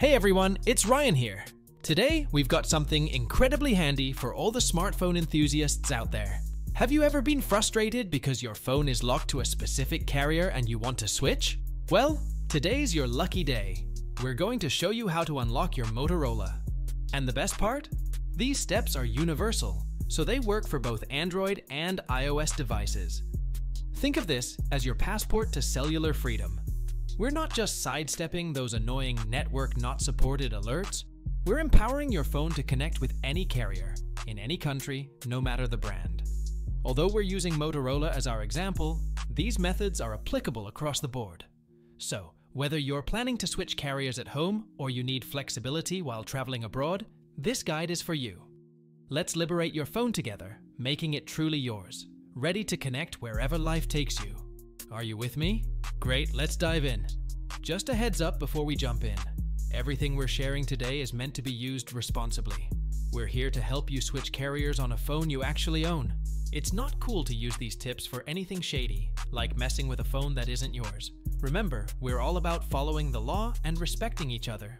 Hey everyone, it's Ryan here. Today, we've got something incredibly handy for all the smartphone enthusiasts out there. Have you ever been frustrated because your phone is locked to a specific carrier and you want to switch? Well, today's your lucky day. We're going to show you how to unlock your Motorola. And the best part? These steps are universal, so they work for both Android and iOS devices. Think of this as your passport to cellular freedom. We're not just sidestepping those annoying network not supported alerts. We're empowering your phone to connect with any carrier, in any country, no matter the brand. Although we're using Motorola as our example, these methods are applicable across the board. So, whether you're planning to switch carriers at home or you need flexibility while traveling abroad, this guide is for you. Let's liberate your phone together, making it truly yours, ready to connect wherever life takes you. Are you with me? Great, let's dive in. Just a heads up before we jump in. Everything we're sharing today is meant to be used responsibly. We're here to help you switch carriers on a phone you actually own. It's not cool to use these tips for anything shady, like messing with a phone that isn't yours. Remember, we're all about following the law and respecting each other.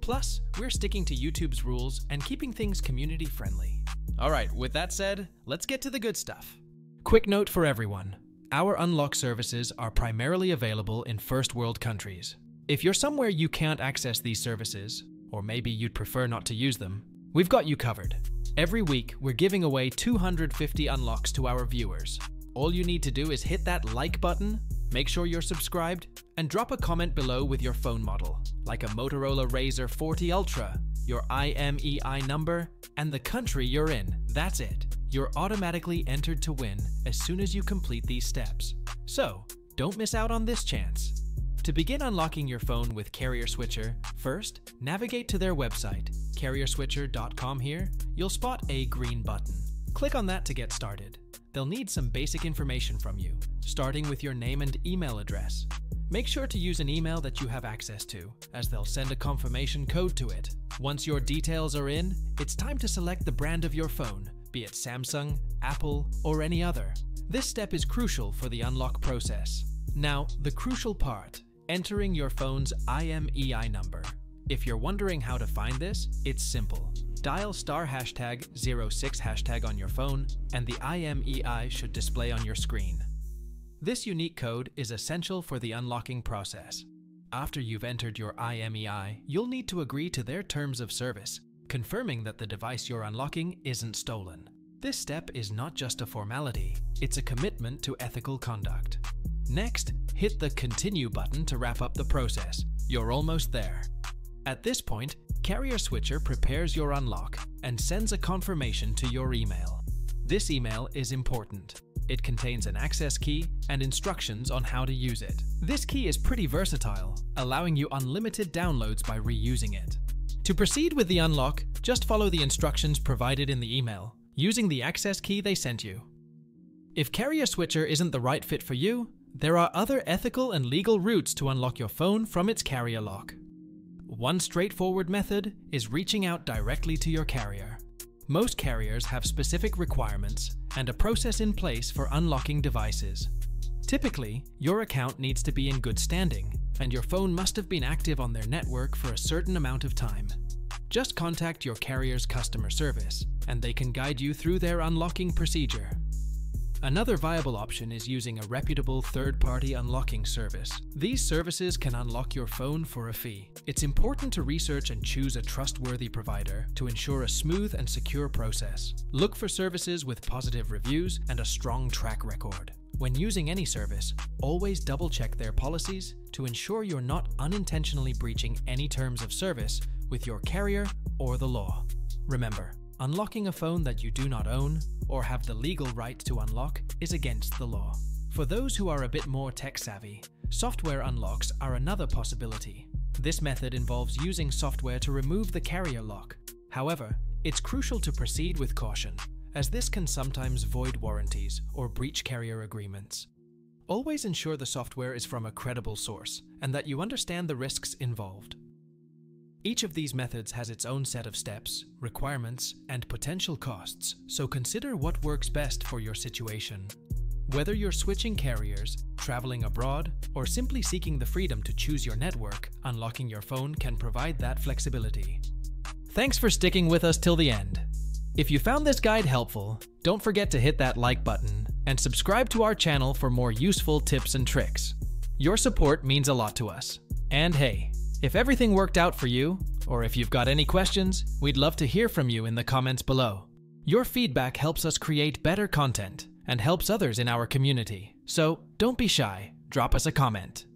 Plus, we're sticking to YouTube's rules and keeping things community-friendly. All right, with that said, let's get to the good stuff. Quick note for everyone. Our unlock services are primarily available in first-world countries. If you're somewhere you can't access these services, or maybe you'd prefer not to use them, we've got you covered. Every week, we're giving away 250 unlocks to our viewers. All you need to do is hit that like button, make sure you're subscribed, and drop a comment below with your phone model, like a Motorola Razr 40 Ultra, your IMEI number, and the country you're in. That's it. You're automatically entered to win as soon as you complete these steps. So, don't miss out on this chance. To begin unlocking your phone with Carrier Switcher, first, navigate to their website, carrierswitcher.com. Here, you'll spot a green button. Click on that to get started. They'll need some basic information from you, starting with your name and email address. Make sure to use an email that you have access to, as they'll send a confirmation code to it. Once your details are in, it's time to select the brand of your phone, be it Samsung, Apple, or any other. This step is crucial for the unlock process. Now, the crucial part, entering your phone's IMEI number. If you're wondering how to find this, it's simple. Dial *#06# on your phone, and the IMEI should display on your screen. This unique code is essential for the unlocking process. After you've entered your IMEI, you'll need to agree to their terms of service, confirming that the device you're unlocking isn't stolen. This step is not just a formality, it's a commitment to ethical conduct. Next, hit the Continue button to wrap up the process. You're almost there. At this point, Carrier Switcher prepares your unlock and sends a confirmation to your email. This email is important. It contains an access key and instructions on how to use it. This key is pretty versatile, allowing you unlimited downloads by reusing it. To proceed with the unlock, just follow the instructions provided in the email, using the access key they sent you. If Carrier Switcher isn't the right fit for you, there are other ethical and legal routes to unlock your phone from its carrier lock. One straightforward method is reaching out directly to your carrier. Most carriers have specific requirements and a process in place for unlocking devices. Typically, your account needs to be in good standing, and your phone must have been active on their network for a certain amount of time. Just contact your carrier's customer service, and they can guide you through their unlocking procedure. Another viable option is using a reputable third-party unlocking service. These services can unlock your phone for a fee. It's important to research and choose a trustworthy provider to ensure a smooth and secure process. Look for services with positive reviews and a strong track record. When using any service, always double-check their policies to ensure you're not unintentionally breaching any terms of service with your carrier or the law. Remember, unlocking a phone that you do not own or have the legal right to unlock is against the law. For those who are a bit more tech-savvy, software unlocks are another possibility. This method involves using software to remove the carrier lock. However, it's crucial to proceed with caution, as this can sometimes void warranties or breach carrier agreements. Always ensure the software is from a credible source and that you understand the risks involved. Each of these methods has its own set of steps, requirements, and potential costs, so consider what works best for your situation. Whether you're switching carriers, traveling abroad, or simply seeking the freedom to choose your network, unlocking your phone can provide that flexibility. Thanks for sticking with us till the end. If you found this guide helpful, don't forget to hit that like button and subscribe to our channel for more useful tips and tricks. Your support means a lot to us. And hey, if everything worked out for you, or if you've got any questions, we'd love to hear from you in the comments below. Your feedback helps us create better content and helps others in our community. So don't be shy, drop us a comment.